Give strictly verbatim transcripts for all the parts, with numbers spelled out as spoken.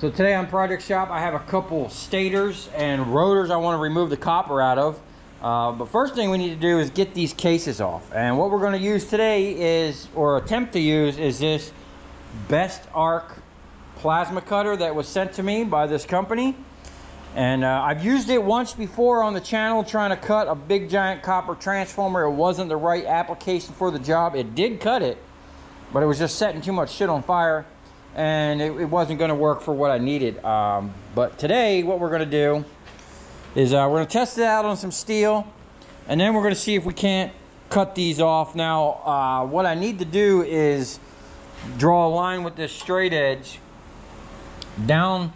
So today on Project Shop, I have a couple stators and rotors I want to remove the copper out of. Uh, but first thing we need to do is get these cases off. And what we're going to use today is, or attempt to use, is this Best Arc plasma cutter that was sent to me by this company. And uh, I've used it once before on the channel trying to cut a big giant copper transformer. It wasn't the right application for the job. It did cut it, but it was just setting too much shit on fire. And it, it wasn't going to work for what I needed. Um, but today, what we're going to do is uh, we're going to test it out on some steel, and then we're going to see if we can't cut these off. Now, uh, what I need to do is draw a line with this straight edge. Down,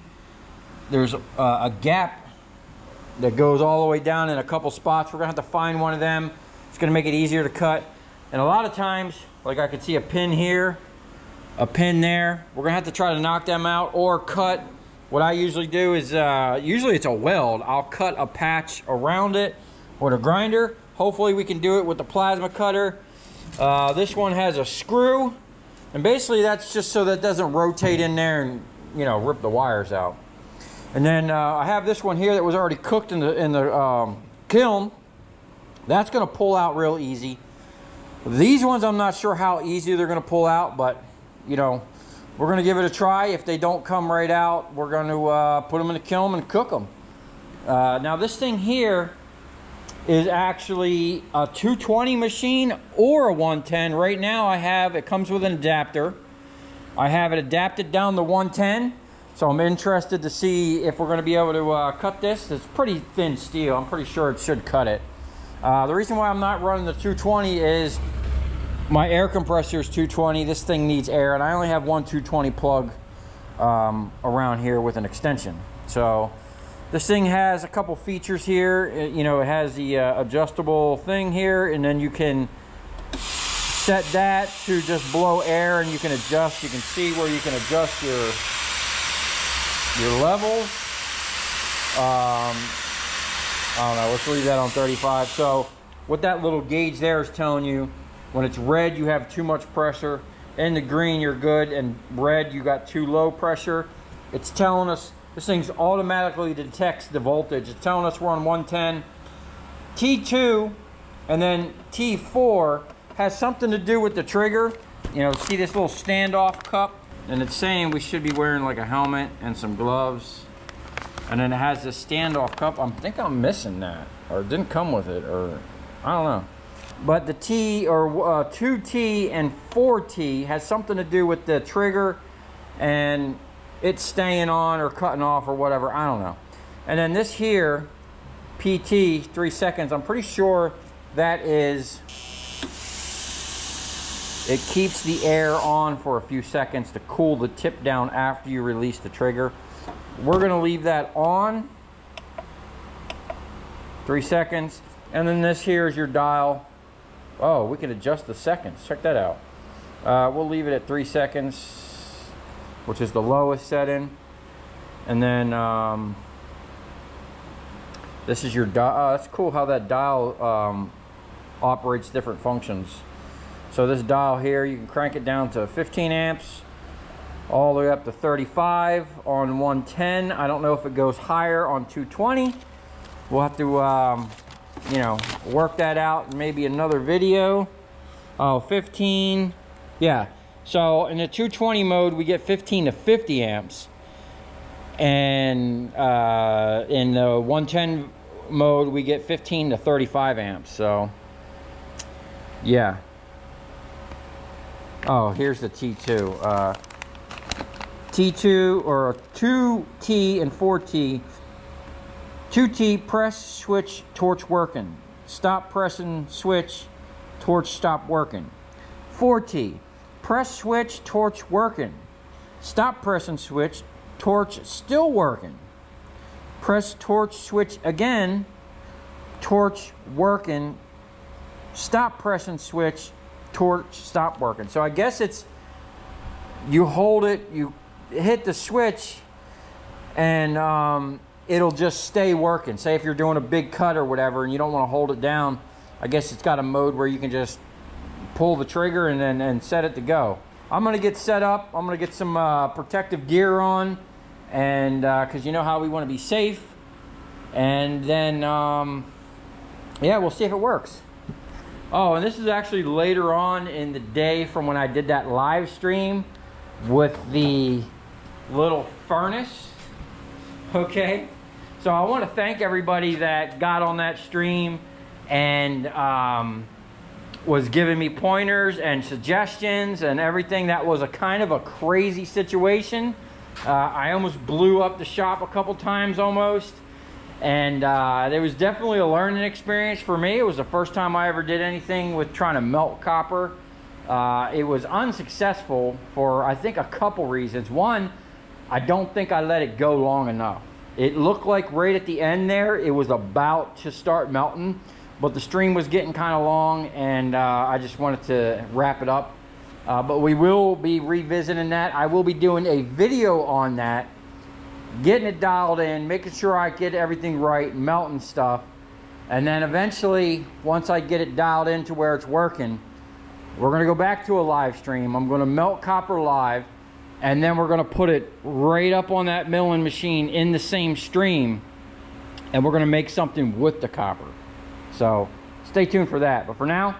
there's uh, a gap that goes all the way down in a couple spots. We're going to have to find one of them. It's going to make it easier to cut. And a lot of times, like I can see a pin here, a pin there. We're gonna have to try to knock them out or cut. What I usually do is uh, usually it's a weld. I'll cut a patch around it with a grinder. Hopefully we can do it with the plasma cutter. Uh, this one has a screw, and basically that's just so that it doesn't rotate in there and, you know, rip the wires out. And then uh, I have this one here that was already cooked in the in the um, kiln. That's gonna pull out real easy. These ones I'm not sure how easy they're gonna pull out, but you know, we're going to give it a try. If they don't come right out, we're going to uh, put them in the kiln and cook them. Uh, now, this thing here is actually a two twenty machine or a one ten. Right now, I have, it comes with an adapter. I have it adapted down to one ten. So I'm interested to see if we're going to be able to uh, cut this. It's pretty thin steel. I'm pretty sure it should cut it. Uh, the reason why I'm not running the two twenty is my air compressor is two twenty. This thing needs air, and I only have one two twenty plug um, around here with an extension. So this thing has a couple features here. It, you know, it has the uh, adjustable thing here, and then you can set that to just blow air, and you can adjust. You can see where you can adjust your your levels. Um, I don't know. Let's leave that on thirty-five. So what that little gauge there is telling you. When it's red, you have too much pressure. In the green, you're good. And red, you got too low pressure. It's telling us, this thing's automatically detects the voltage. It's telling us we're on one ten. T two and then T four has something to do with the trigger. You know, see this little standoff cup? And it's saying we should be wearing like a helmet and some gloves. And then it has this standoff cup. I think I'm missing that. Or it didn't come with it. Or I don't know. But the T, or uh, two T and four T has something to do with the trigger and it's staying on or cutting off or whatever. I don't know. And then this here, P T, three seconds, I'm pretty sure that is, it keeps the air on for a few seconds to cool the tip down after you release the trigger. We're going to leave that on. Three seconds. And then this here is your dial. Oh, we can adjust the seconds. Check that out. Uh, we'll leave it at three seconds, which is the lowest setting. And then um, this is your dial. Oh, that's cool how that dial um, operates different functions. So this dial here, you can crank it down to fifteen amps, all the way up to thirty-five on one ten. I don't know if it goes higher on two twenty. We'll have to, um, you know, work that out in maybe another video. Oh, fifteen. Yeah. So in the two twenty mode, we get fifteen to fifty amps. And uh, in the one ten mode, we get fifteen to thirty-five amps. So, yeah. Oh, here's the T two. Uh, T two or two T and four T. two T, press, switch, torch working. Stop pressing, switch, torch stop working. four T, press, switch, torch working. Stop pressing, switch, torch still working. Press, torch, switch again, torch working. Stop pressing, switch, torch stop working. So I guess it's, you hold it, you hit the switch, and um, it'll just stay working. Say if you're doing a big cut or whatever and you don't want to hold it down, I guess it's got a mode where you can just pull the trigger and then and set it to go. I'm going to get set up. I'm going to get some uh, protective gear on and uh, because you know how we want to be safe. And then um, yeah, we'll see if it works. Oh, and this is actually later on in the day from when I did that live stream with the little furnace. Okay, so I want to thank everybody that got on that stream and um, was giving me pointers and suggestions and everything. That was a kind of a crazy situation. Uh, I almost blew up the shop a couple times almost. And uh, it was definitely a learning experience for me. It was the first time I ever did anything with trying to melt copper. Uh, it was unsuccessful for, I think, a couple reasons. One, I don't think I let it go long enough. It looked like right at the end there, it was about to start melting, but the stream was getting kind of long, and uh, I just wanted to wrap it up. Uh, but we will be revisiting that. I will be doing a video on that, getting it dialed in, making sure I get everything right, melting stuff. And then eventually, once I get it dialed in to where it's working, we're going to go back to a live stream. I'm going to melt copper live, and then we're going to put it right up on that milling machine in the same stream, and we're going to make something with the copper. So stay tuned for that. But for now,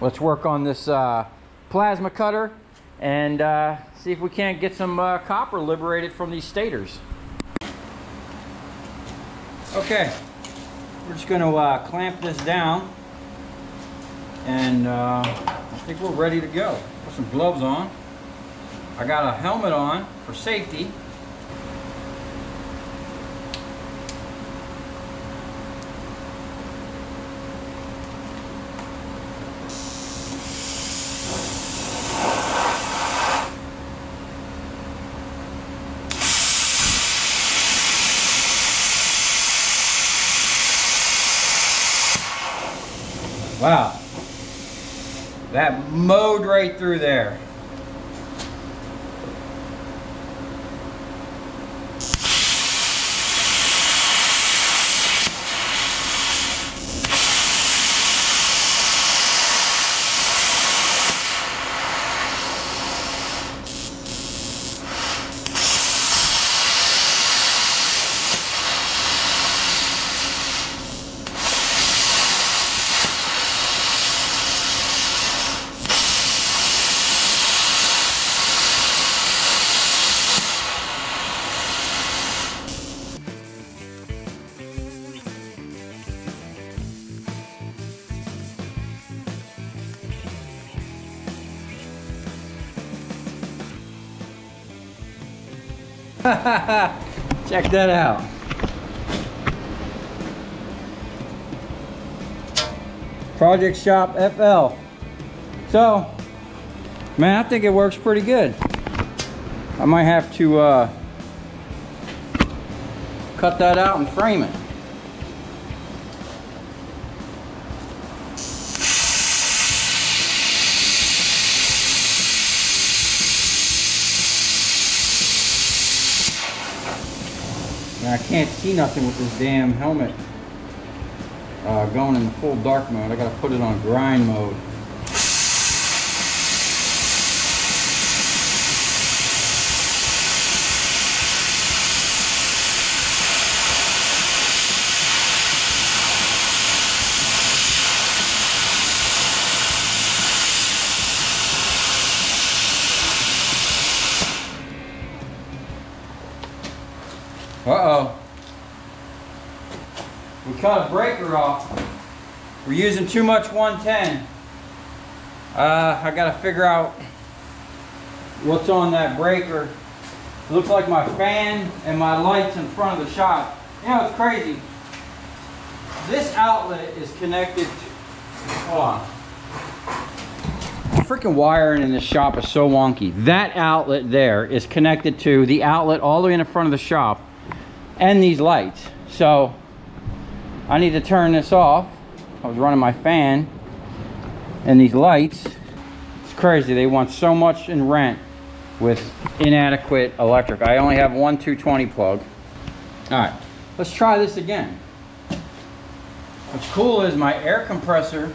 let's work on this uh, plasma cutter and uh, see if we can't get some uh, copper liberated from these stators. Okay, we're just going to uh, clamp this down, and uh, I think we're ready to go. Put some gloves on. I got a helmet on for safety. Wow, that mowed right through there. Check that out. Project Shop F L. So, man, I think it works pretty good. I might have to uh, cut that out and frame it. I can't see nothing with this damn helmet uh, going in the full dark mode. I gotta put it on grind mode. Uh-oh. We cut a breaker off. We're using too much one ten. Uh, I gotta figure out what's on that breaker. It looks like my fan and my lights in front of the shop. You know, it's crazy. This outlet is connected to, hold on. Freaking wiring in this shop is so wonky. That outlet there is connected to the outlet all the way in the front of the shop. And these lights. So I need to turn this off. I was running my fan and these lights. It's crazy. They want so much in rent with inadequate electric. I only have one two twenty plug. All right, let's try this again. What's cool is my air compressor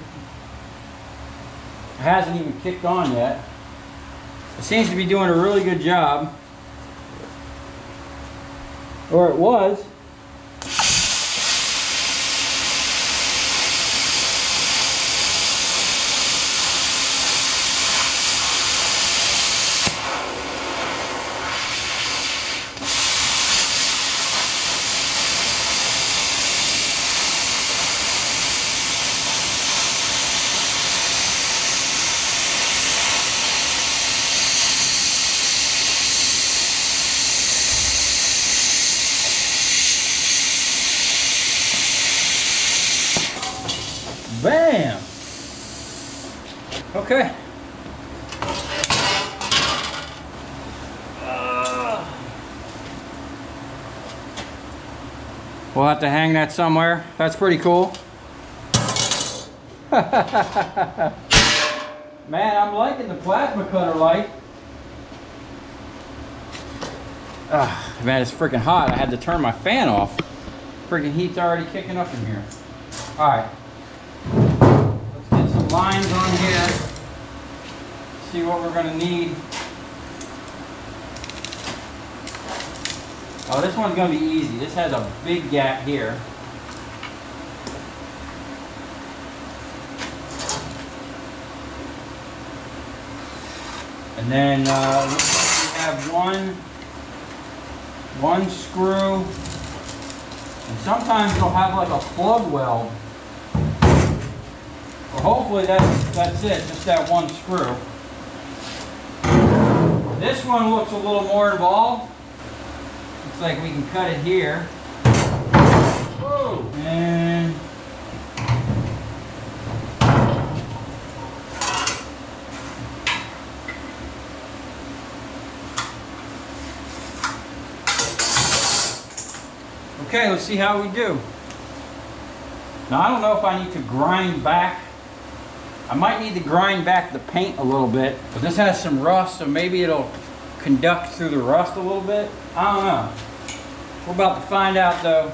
hasn't even kicked on yet. It seems to be doing a really good job. or it was. Bam! Okay. Uh, we'll have to hang that somewhere. That's pretty cool. Man, I'm liking the plasma cutter light. Uh, man, it's freaking hot. I had to turn my fan off. Freaking heat's already kicking up in here. All right. Lines on here, see what we're going to need. Oh, this one's going to be easy. This has a big gap here. And then uh, we have one, one screw. And sometimes you'll have like a plug weld. Well, hopefully that's, that's it, just that one screw. This one looks a little more involved. Looks like we can cut it here. Whoa. And okay, let's see how we do. Now, I don't know if I need to grind back. I might need to grind back the paint a little bit, but this has some rust, so maybe it'll conduct through the rust a little bit. I don't know. We're about to find out though.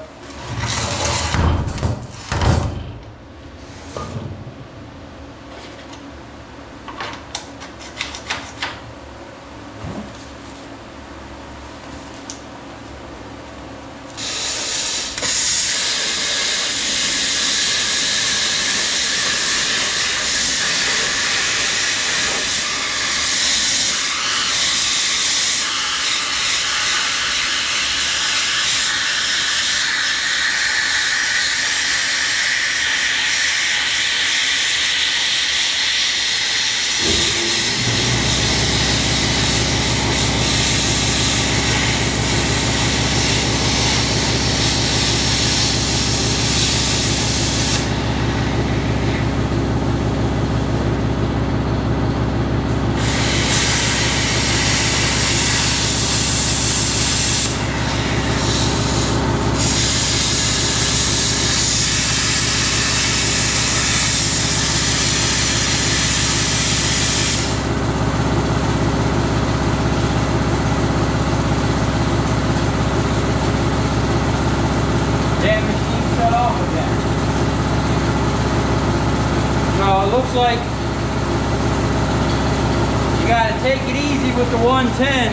Like you gotta take it easy with the one ten.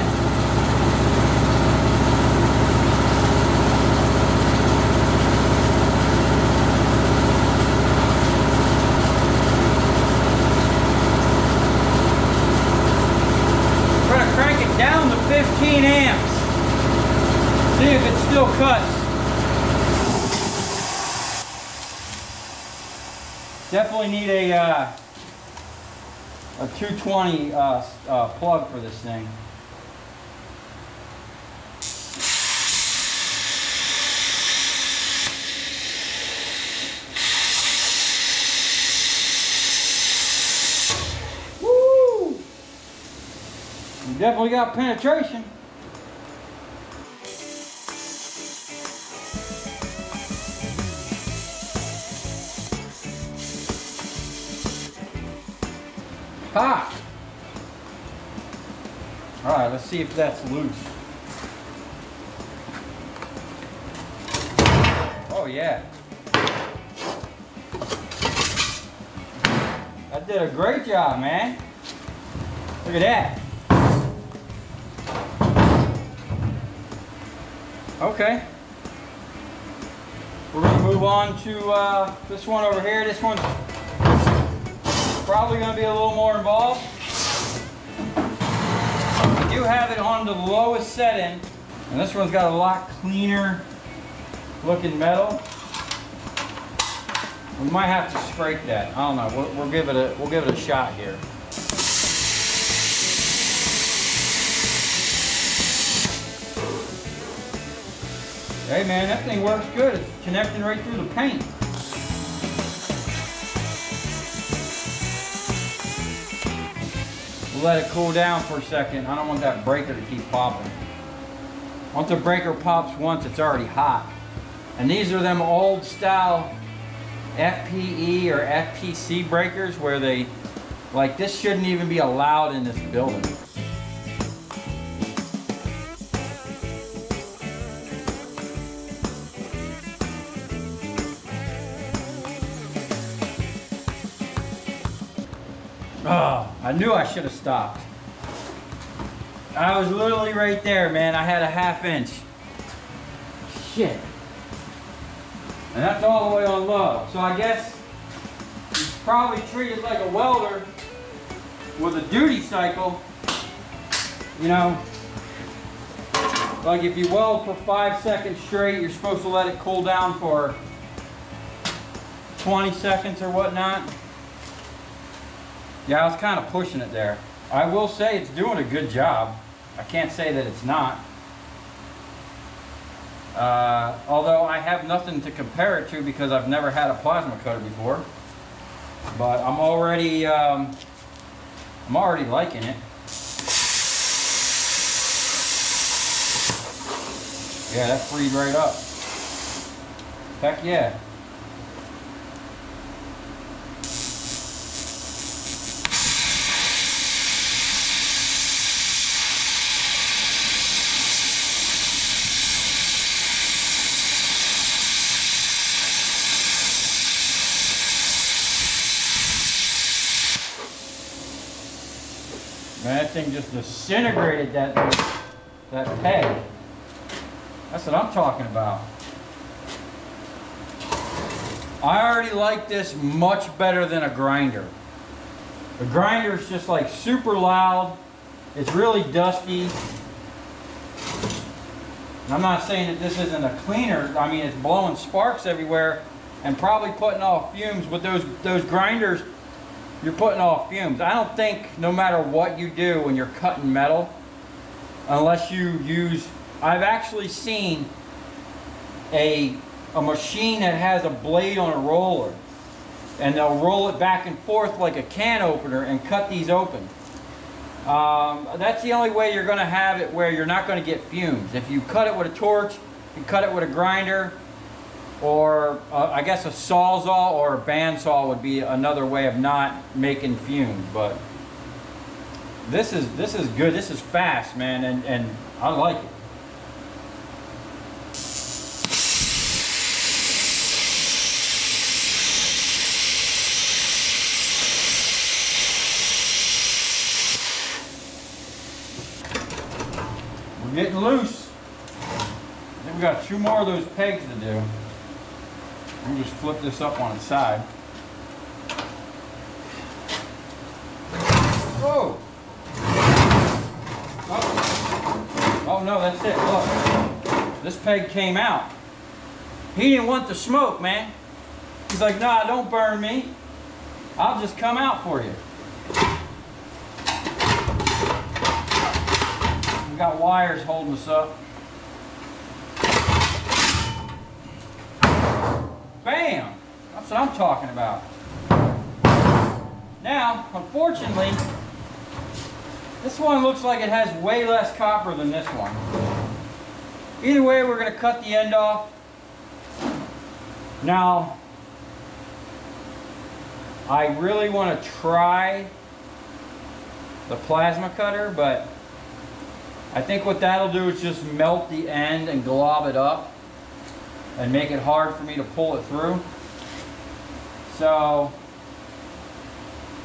We're gonna crank it down to fifteen amps. See if it still cuts. Definitely need a, uh, a two twenty uh, uh, plug for this thing. Woo! You definitely got penetration. Ah. All right, let's see if that's loose. Oh yeah. I did a great job, man. Look at that. Okay. We're going to move on to uh, this one over here. This one's probably going to be a little more involved. We do have it on the lowest setting, and this one's got a lot cleaner looking metal. We might have to scrape that. I don't know. We'll, we'll give it a we'll give it a shot here. Hey man, that thing works good. It's connecting right through the paint. We'll let it cool down for a second. I don't want that breaker to keep popping. Once the breaker pops once, it's already hot. And these are them old style F P E or F P C breakers where they, like, this shouldn't even be allowed in this building. Oh, I knew I should have stopped. I was literally right there, man. I had a half inch. Shit. And that's all the way on low. So I guess he's probably treated like a welder with a duty cycle. You know, like if you weld for five seconds straight, you're supposed to let it cool down for twenty seconds or whatnot. Yeah, I was kind of pushing it there. I will say it's doing a good job. I can't say that it's not. Uh, although I have nothing to compare it to because I've never had a plasma cutter before. But I'm already, um, I'm already liking it. Yeah, that freed right up. Heck yeah. Man, that thing just disintegrated that, that peg. That's what I'm talking about. I already like this much better than a grinder. The grinder is just like super loud. It's really dusty. And I'm not saying that this isn't a cleaner. I mean, it's blowing sparks everywhere and probably putting off fumes with those, those grinders. You're putting off fumes. I don't think no matter what you do when you're cutting metal, unless you use, I've actually seen a, a machine that has a blade on a roller and they'll roll it back and forth like a can opener and cut these open. Um, that's the only way you're gonna have it where you're not gonna get fumes. If you cut it with a torch, you cut it with a grinder, or uh, I guess a sawzall or a bandsaw would be another way of not making fumes. But this is this is good. This is fast, man, and and I like it. We're getting loose. I think we got two more of those pegs to do. I'm just flip this up on its side. Whoa! Oh. Oh no, that's it. Look, this peg came out. He didn't want the smoke, man. He's like, nah, don't burn me. I'll just come out for you. We've got wires holding us up. Bam! That's what I'm talking about. Now, unfortunately, this one looks like it has way less copper than this one. Either way, we're going to cut the end off. Now, I really want to try the plasma cutter, but I think what that'll do is just melt the end and glob it up and make it hard for me to pull it through. So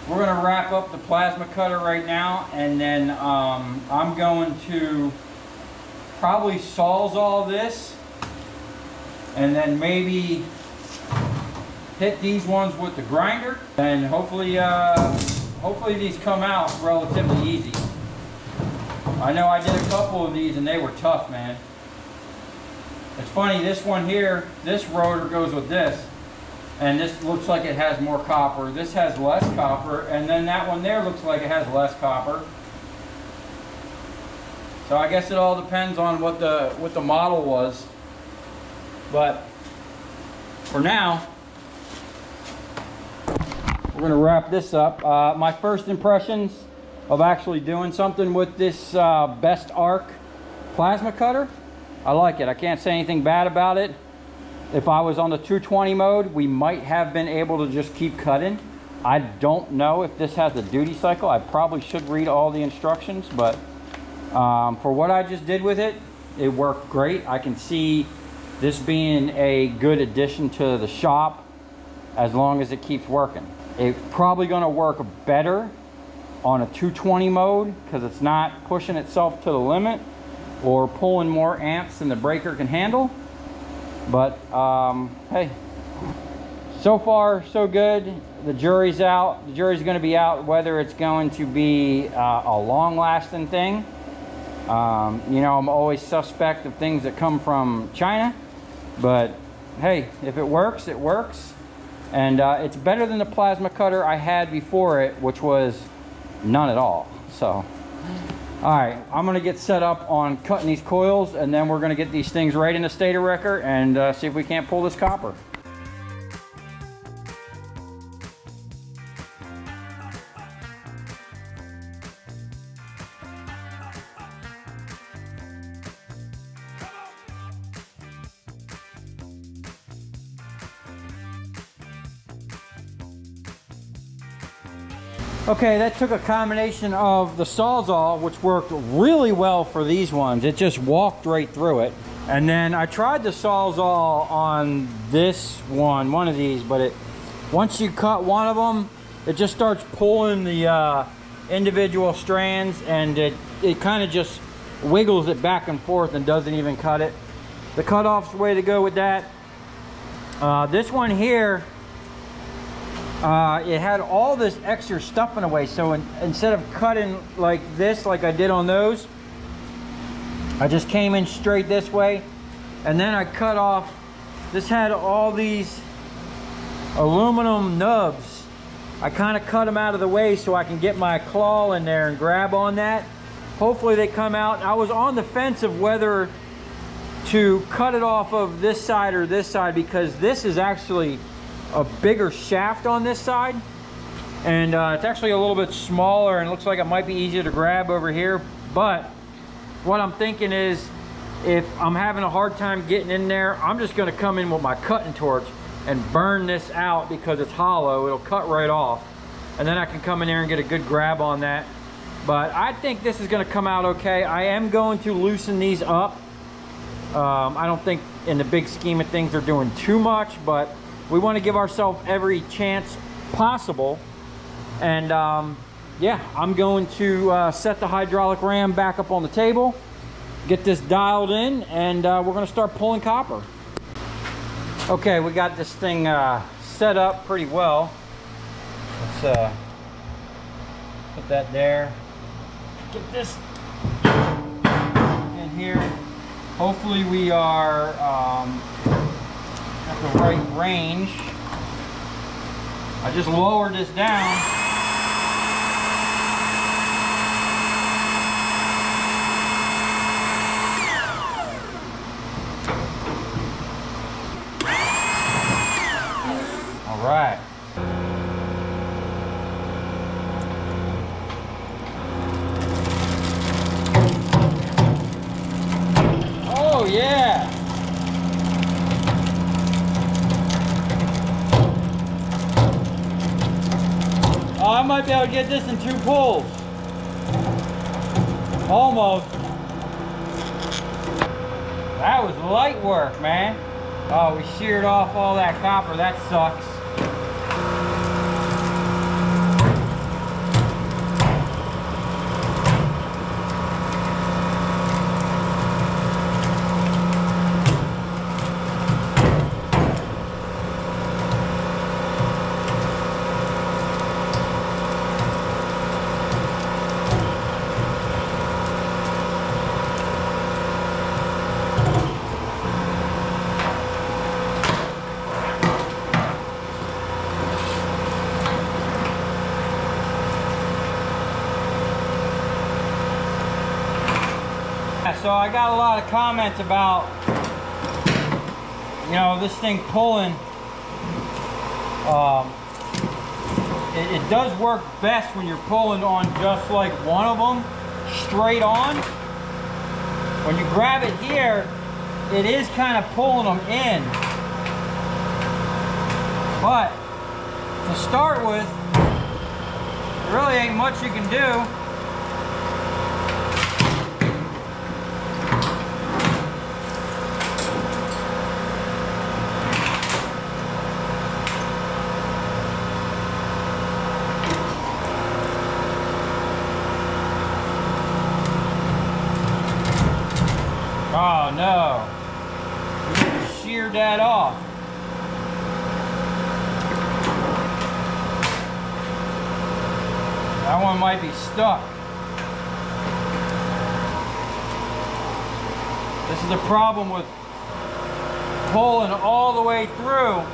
we're gonna wrap up the plasma cutter right now, and then um, I'm going to probably solves all this, and then maybe hit these ones with the grinder, and hopefully uh, hopefully these come out relatively easy. I know I did a couple of these and they were tough, man. It's funny, this one here, this rotor goes with this, and this looks like it has more copper. This has less copper, and then that one there looks like it has less copper. So I guess it all depends on what the what the model was. But for now, we're gonna wrap this up. Uh, my first impressions of actually doing something with this uh, Best Arc plasma cutter. I like it. I can't say anything bad about it. If I was on the two twenty mode, we might have been able to just keep cutting. I don't know if this has a duty cycle. I probably should read all the instructions, but um, for what I just did with it, it worked great. I can see this being a good addition to the shop as long as it keeps working. It's probably going to work better on a two twenty mode because it's not pushing itself to the limit or pulling more amps than the breaker can handle. But um, hey, so far so good. The jury's out. The jury's going to be out whether it's going to be uh, a long-lasting thing. Um, you know, I'm always suspect of things that come from China, but hey, if it works, it works. And uh, it's better than the plasma cutter I had before it, which was none at all. So alright, I'm going to get set up on cutting these coils, and then we're going to get these things right in the stator wrecker and uh, see if we can't pull this copper. Okay, that took a combination of the Sawzall, which worked really well for these ones. It just walked right through it. And then I tried the Sawzall on this one, one of these, but it once you cut one of them, it just starts pulling the uh, individual strands, and it, it kind of just wiggles it back and forth and doesn't even cut it. The cutoff's the way to go with that. Uh, this one here, Uh, it had all this extra stuffing away, so in, instead of cutting like this, like I did on those, I just came in straight this way, and then I cut off. This had all these aluminum nubs. I kind of cut them out of the way so I can get my claw in there and grab on that. Hopefully they come out. I was on the fence of whether to cut it off of this side or this side, because this is actually a bigger shaft on this side, and uh, it's actually a little bit smaller, and looks like it might be easier to grab over here. But what I'm thinking is, if I'm having a hard time getting in there, I'm just going to come in with my cutting torch and burn this out, because it's hollow, it'll cut right off, and then I can come in there and get a good grab on that. But I think this is going to come out okay. I am going to loosen these up. um, I don't think in the big scheme of things they're doing too much, but we want to give ourselves every chance possible. And um, yeah, I'm going to uh, set the hydraulic ram back up on the table, get this dialed in, and uh, we're going to start pulling copper. Okay, we got this thing uh, set up pretty well. Let's uh, put that there. Get this in here. Hopefully we are um, at the right range. I just lowered this down. All right. Oh yeah. Oh, I might be able to get this in two pulls. Almost. That was light work, man. Oh, we sheared off all that copper. That sucks. so I got a lot of comments about, you know, this thing pulling. Um, it, it does work best when you're pulling on just like one of them, straight on. When you grab it here, it is kind of pulling them in. But to start with, there really ain't much you can do. Oh no, you sheared that off. That one might be stuck. This is the problem with pulling all the way through.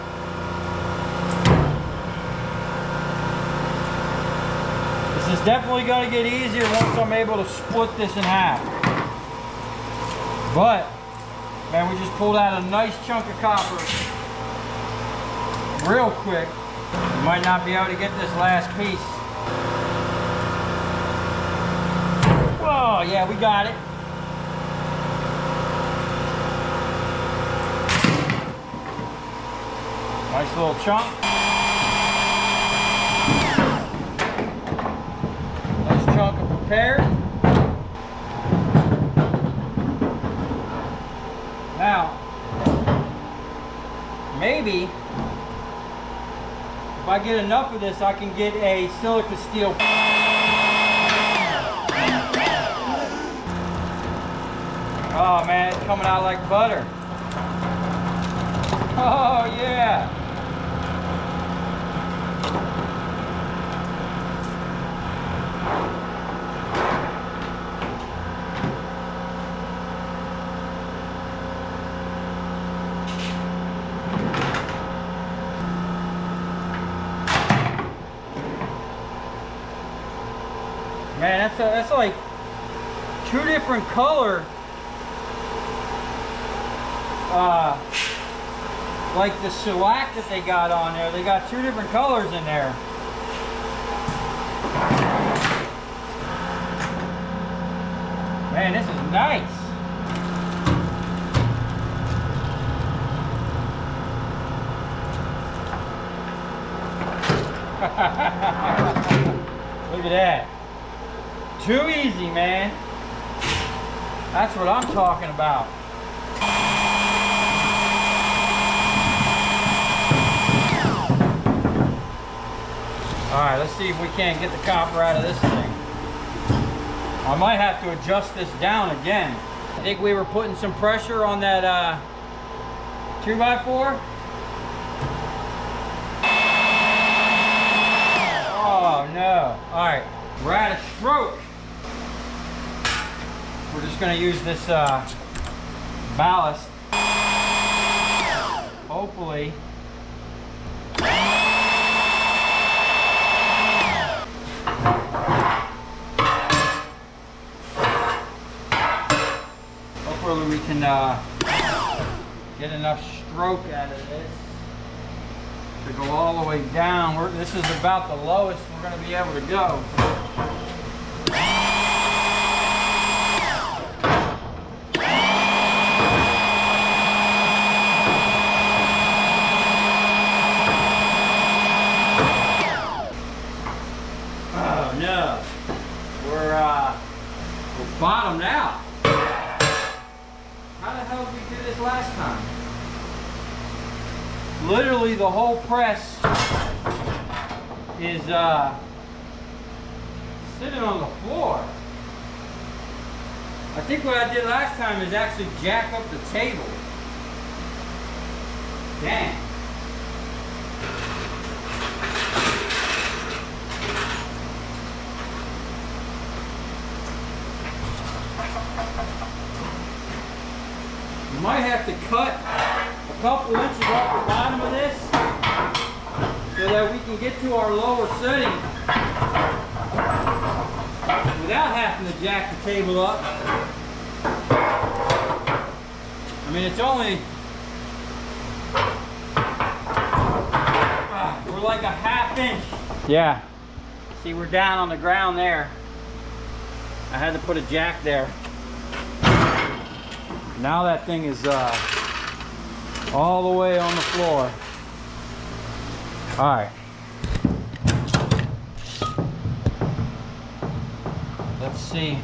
This is definitely going to get easier once I'm able to split this in half. But, man, we just pulled out a nice chunk of copper real quick. We might not be able to get this last piece. Whoa, yeah, we got it. Nice little chunk. Nice chunk of prepared. Now, maybe if I get enough of this, I can get a silica steel. Oh man, it's coming out like butter. Oh yeah. Man, that's, a, that's like two different color, uh, like the shellac that they got on there. They got two different colors in there. Man, this is nice. Look at that. Too easy, man. That's what I'm talking about. All right, let's see if we can't get the copper out of this thing. I might have to adjust this down again. I think we were putting some pressure on that uh, two by four. Oh, no. All right, we're at a stroke. We're just going to use this uh, ballast. Hopefully. Hopefully we can uh, get enough stroke out of this to go all the way down. We're, this is about the lowest we're going to be able to go. Bottomed out. How the hell did we do this last time? Literally the whole press is uh, sitting on the floor. I think what I did last time is actually jack up the table. Dang. Might have to cut a couple inches off the bottom of this so that we can get to our lower setting without having to jack the table up. mean, it's only, uh, we're like a half inch. Yeah. See, we're down on the ground there. I had to put a jack there. Now that thing is uh, all the way on the floor. All right. Let's see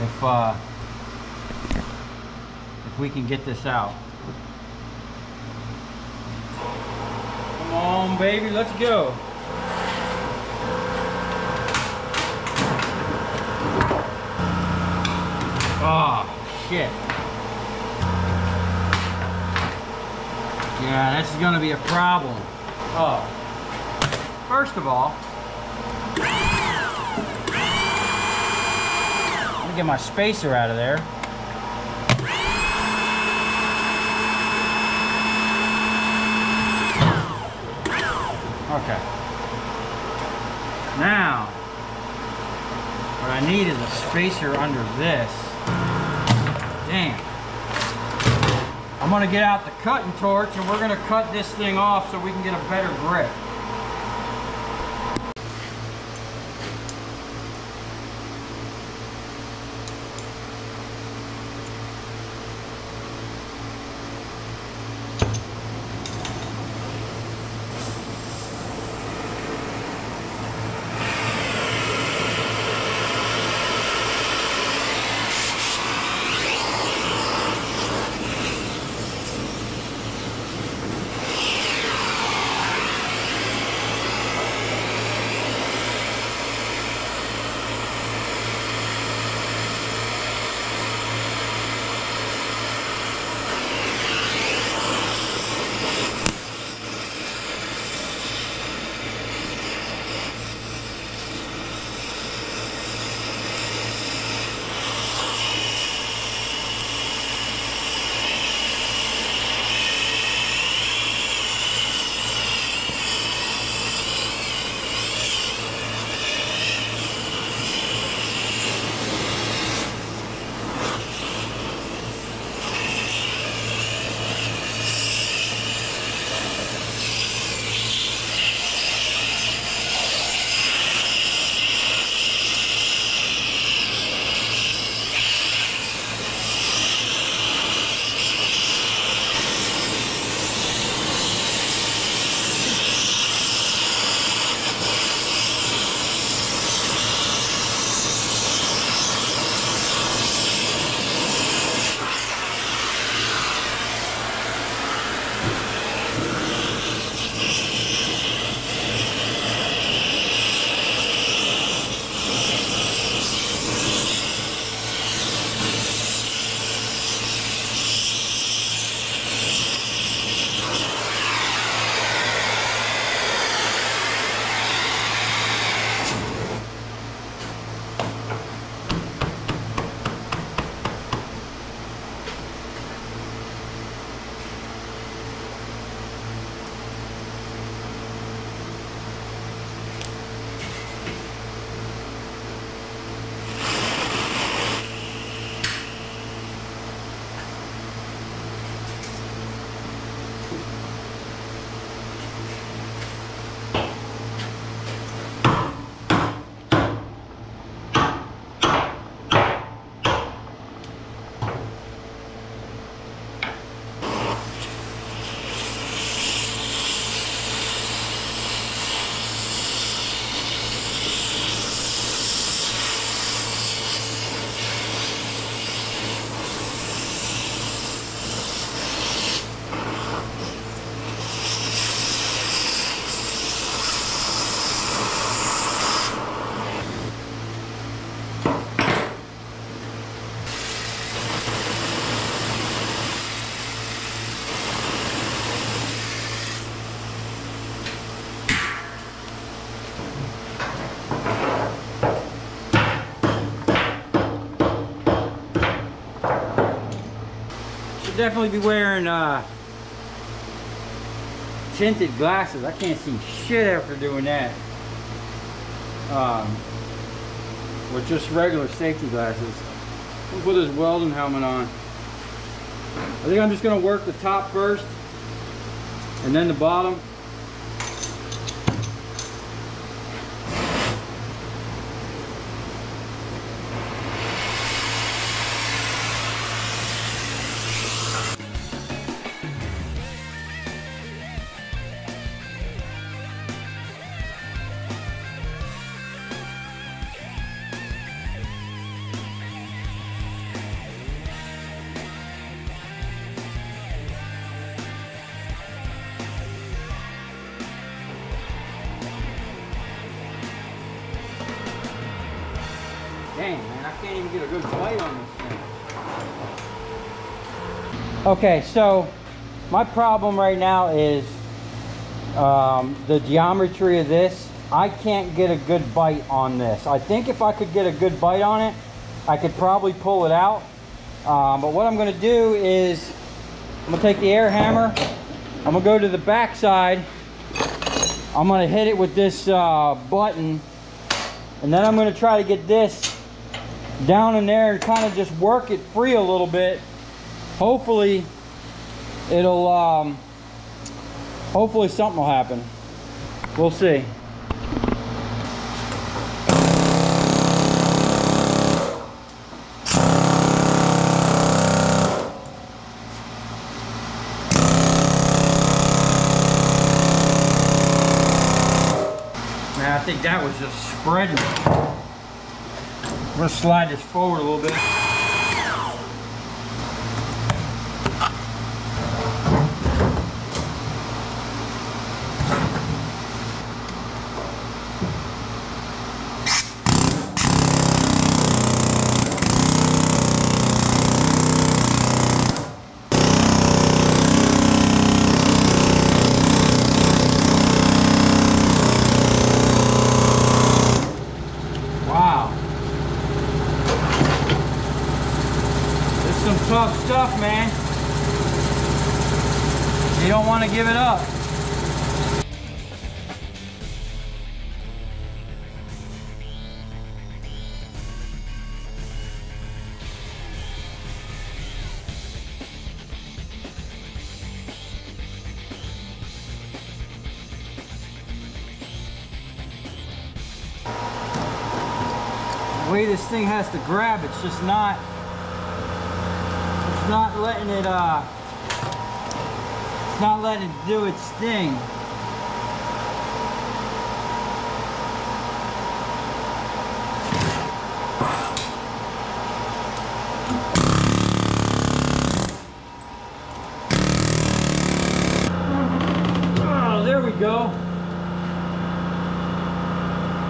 if uh, if we can get this out. Come on, baby, let's go. Oh, shit. Yeah, that's gonna be a problem. Oh. First of all, let me get my spacer out of there. Okay. Now, what I need is a spacer under this. Damn. I'm gonna get out the cutting torch and we're gonna cut this thing off so we can get a better grip. Definitely be wearing uh, tinted glasses. I can't see shit after doing that. Um, with just regular safety glasses. We'll put his welding helmet on. I think I'm just going to work the top first and then the bottom. Dang, man, I can't even get a good plate on this thing. Okay, so my problem right now is um, the geometry of this. I can't get a good bite on this. I think if I could get a good bite on it, I could probably pull it out. Um, but what I'm going to do is I'm going to take the air hammer. I'm going to go to the back side. I'm going to hit it with this uh, button. And then I'm going to try to get this down in there and kind of just work it free a little bit. Hopefully it'll um hopefully something will happen. We'll see. Man, I think that was just spreading. I'm going to slide this forward a little bit. Tough stuff, man. You don't want to give it up. The way this thing has to grab, it's just not not letting it uh it's not letting it do its thing. Oh, there we go.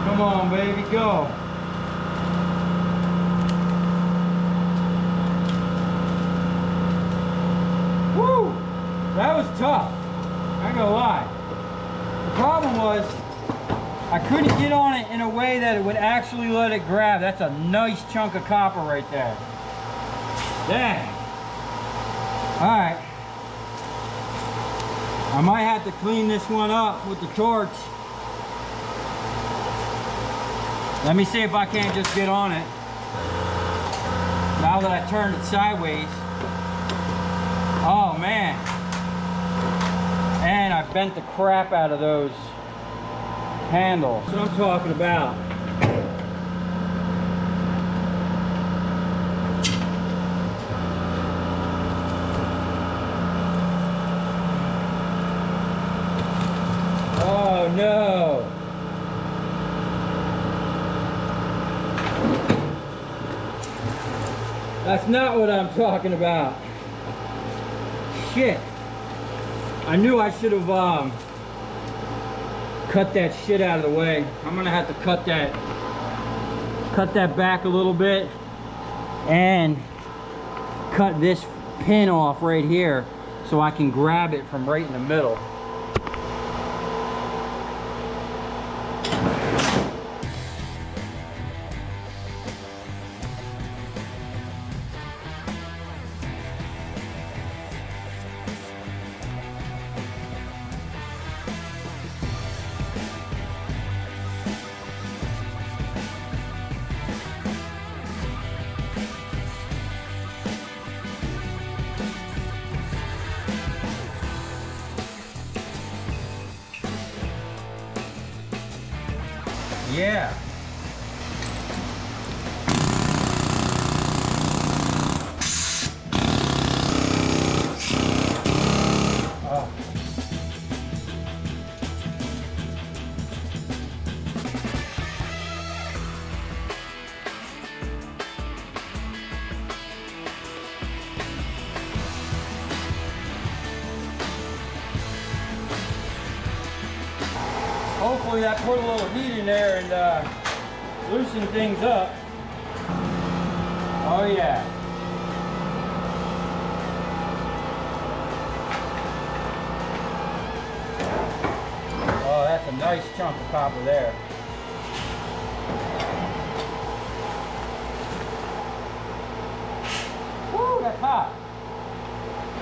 Come on, baby, go. That was tough, I ain't gonna lie. The problem was, I couldn't get on it in a way that it would actually let it grab. That's a nice chunk of copper right there. Dang. All right. I might have to clean this one up with the torch. Let me see if I can't just get on it. Now that I turned it sideways. Oh, man. And I bent the crap out of those handles. That's what I'm talking about. Oh, no. That's not what I'm talking about. Shit. I knew I should have um, cut that shit out of the way. I'm gonna have to cut that cut that back a little bit and cut this pin off right here so I can grab it from right in the middle. Yeah. Hopefully that put a little heat in there and uh, loosen things up. Oh yeah. Oh, that's a nice chunk of copper there. Woo, that's hot.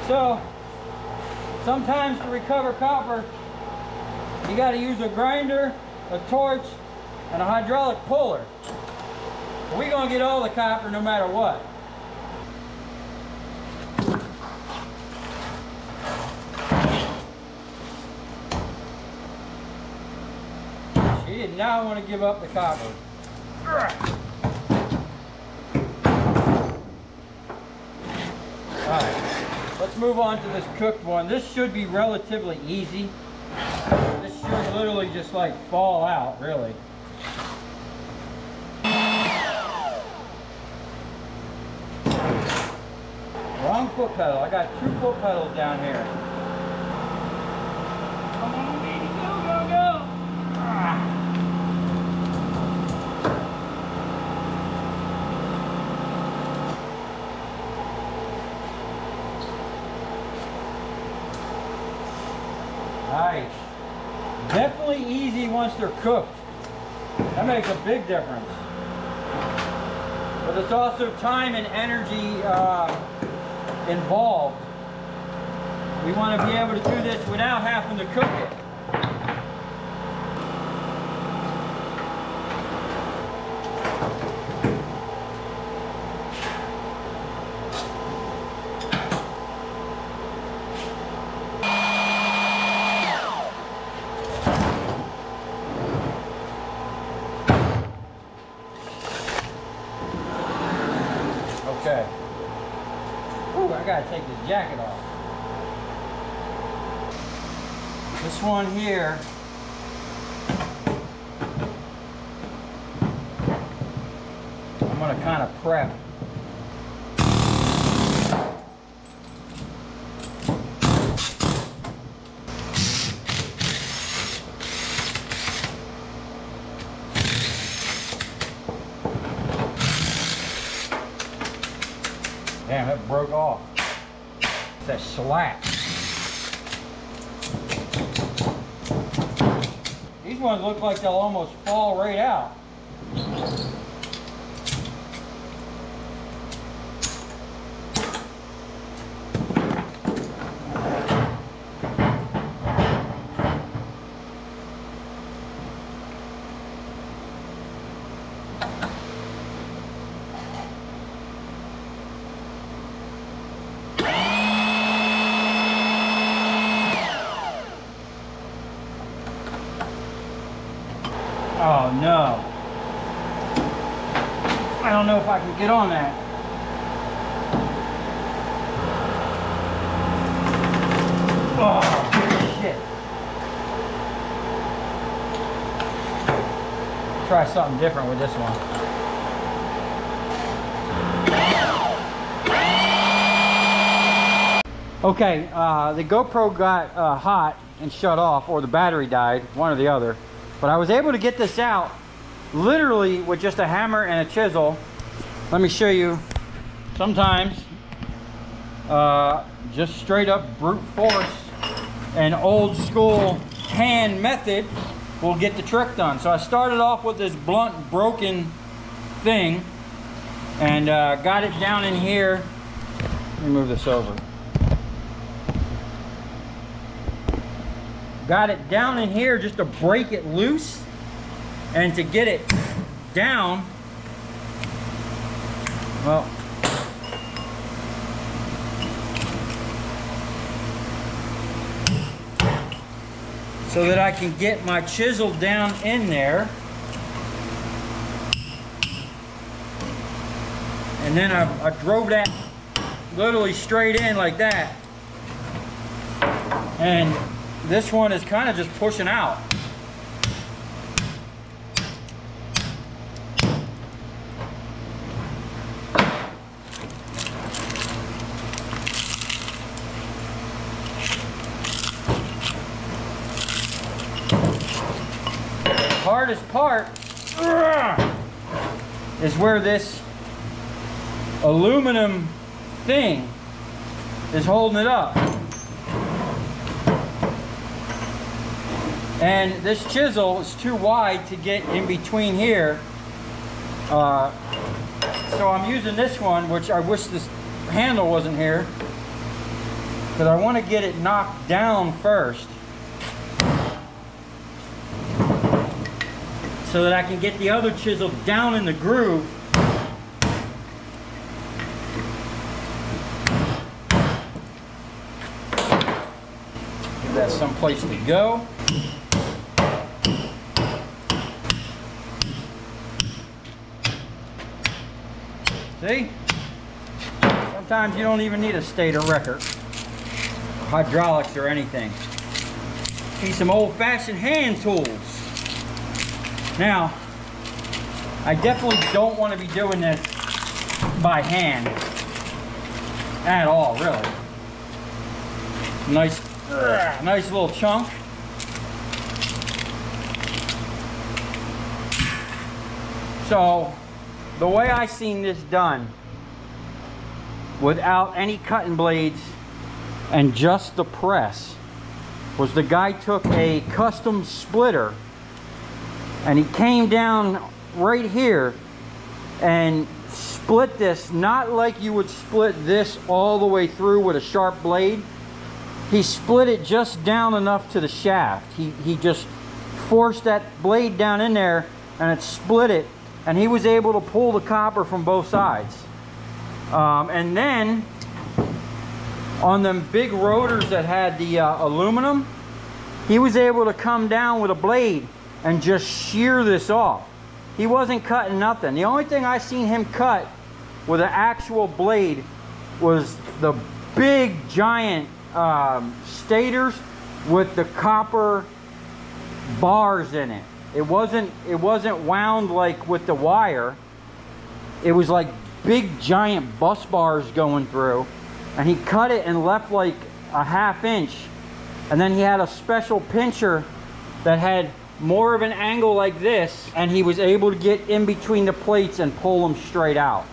So, sometimes to recover copper, you got to use a grinder, a torch, and a hydraulic puller. We're going to get all the copper no matter what. She did not want to give up the copper. Alright, let's move on to this cooked one. This should be relatively easy. This should literally just like fall out, really. Wrong foot pedal. I got two foot pedals down here. Come on, baby. Go, go, go. Nice. Definitely easy once they're cooked. That makes a big difference. But it's also time and energy uh, involved. We want to be able to do this without having to cook it. Jacket off. This one here, I'm going to kind of prep. Damn, that broke off. That slack. These ones look like they'll almost fall right out. Oh no. I don't know if I can get on that. Oh shit. Try something different with this one. Okay, uh, the GoPro got uh, hot and shut off, or the battery died, one or the other. But I was able to get this out literally with just a hammer and a chisel. Let me show you. Sometimes uh, just straight up brute force and old school hand method will get the trick done. So I started off with this blunt broken thing and uh, got it down in here. Let me move this over. Got it down in here just to break it loose and to get it down. Well, so that I can get my chisel down in there And then I, I drove that literally straight in like that. And this one is kind of just pushing out. Hardest part is where this aluminum thing is holding it up. And this chisel is too wide to get in between here. Uh, so I'm using this one, which I wish this handle wasn't here, because I want to get it knocked down first, so that I can get the other chisel down in the groove. Give that some place to go. See? Sometimes you don't even need a stator wrecker, hydraulics or anything. Need some old-fashioned hand tools. Now, I definitely don't want to be doing this by hand at all, really. Nice, uh, nice little chunk. So, the way I seen this done, without any cutting blades and just the press, was the guy took a custom splitter and he came down right here and split this, not like you would split this all the way through with a sharp blade. He split it just down enough to the shaft. He, he just forced that blade down in there and it split it, and he was able to pull the copper from both sides. Um, and then on them big rotors that had the uh, aluminum, he was able to come down with a blade and just shear this off. He wasn't cutting nothing. The only thing I seen him cut with an actual blade was the big giant um, stators with the copper bars in it. It wasn't, it wasn't wound like with the wire. It was like big giant bus bars going through, and he cut it and left like a half inch. And then he had a special pincher that had more of an angle like this, and he was able to get in between the plates and pull them straight out.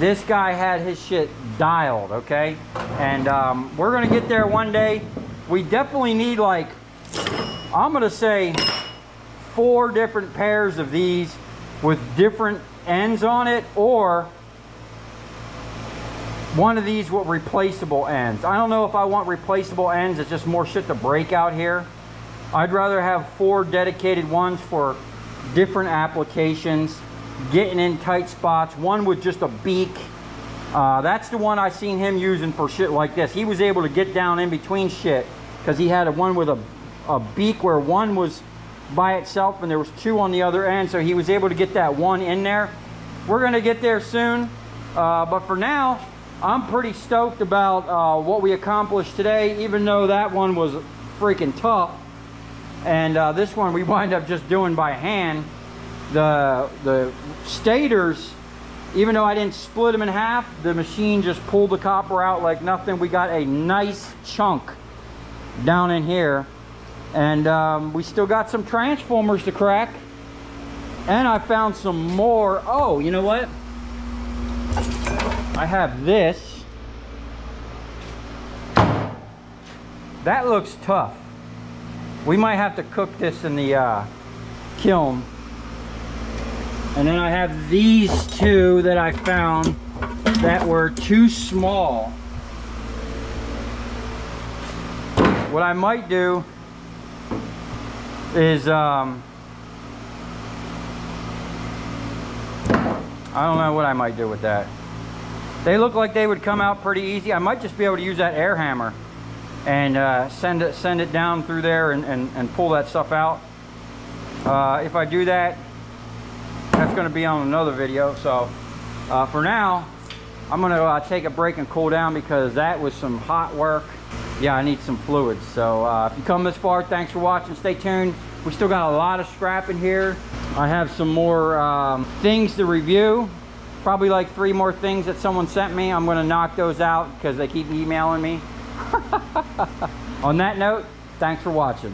This guy had his shit dialed, okay? And um, we're gonna get there one day. We definitely need, like, I'm gonna say four different pairs of these with different ends on it, or one of these with replaceable ends. I don't know if I want replaceable ends. It's just more shit to break out here. I'd rather have four dedicated ones for different applications, getting in tight spots, one with just a beak. Uh, that's the one I seen him using for shit like this. He was able to get down in between shit because he had a one with a, a beak where one was by itself and there was two on the other end, so he was able to get that one in there. We're gonna get there soon, uh, but for now, I'm pretty stoked about uh, what we accomplished today, even though that one was freaking tough. And uh, this one we wind up just doing by hand. The, the stators, even though I didn't split them in half, the machine just pulled the copper out like nothing. We got a nice chunk down in here. And um, we still got some transformers to crack. And I found some more. Oh, you know what? I have this. That looks tough. We might have to cook this in the uh, kiln. And then I have these two that I found that were too small. What I might do is, um, I don't know what I might do with that. They look like they would come out pretty easy. I might just be able to use that air hammer and uh, send it send it down through there and, and, and pull that stuff out. Uh, if I do that, that's going to be on another video, so Uh, for now, I'm gonna uh, take a break and cool down because that was some hot work. Yeah, I need some fluids. So uh, if you come this far, thanks for watching. Stay tuned. We still got a lot of scrap in here. I have some more um, things to review. Probably like three more things that someone sent me. I'm gonna knock those out because they keep emailing me. On that note, thanks for watching.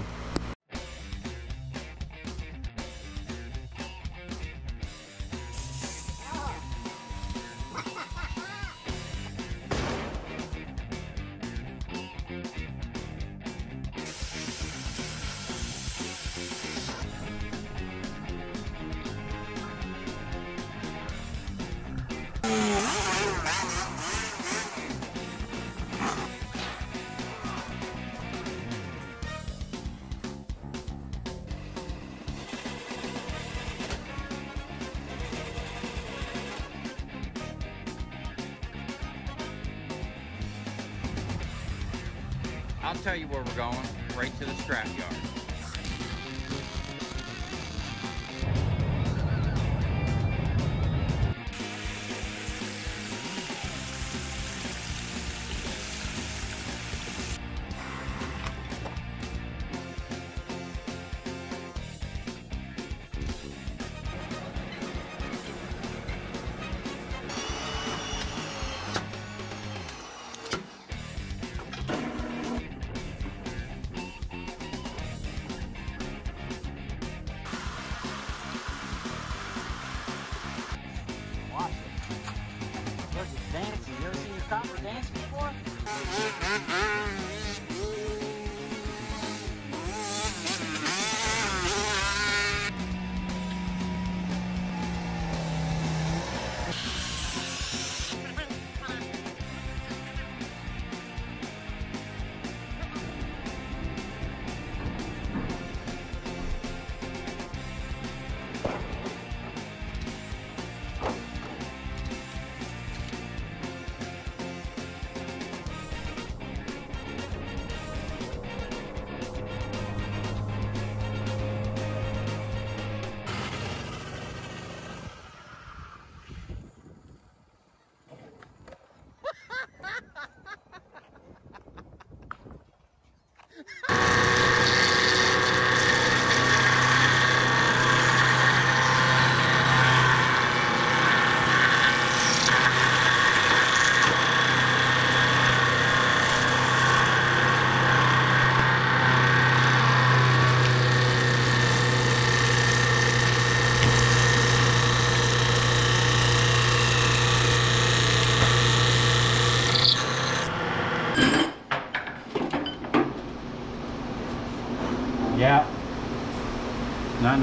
I'll tell you where we're going, right to the scrap yard.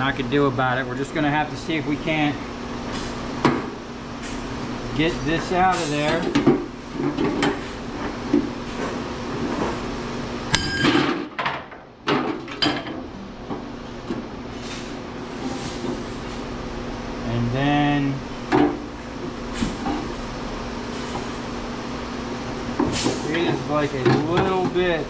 I could do about it. We're just gonna have to see if we can't get this out of there. And then it is like a little bit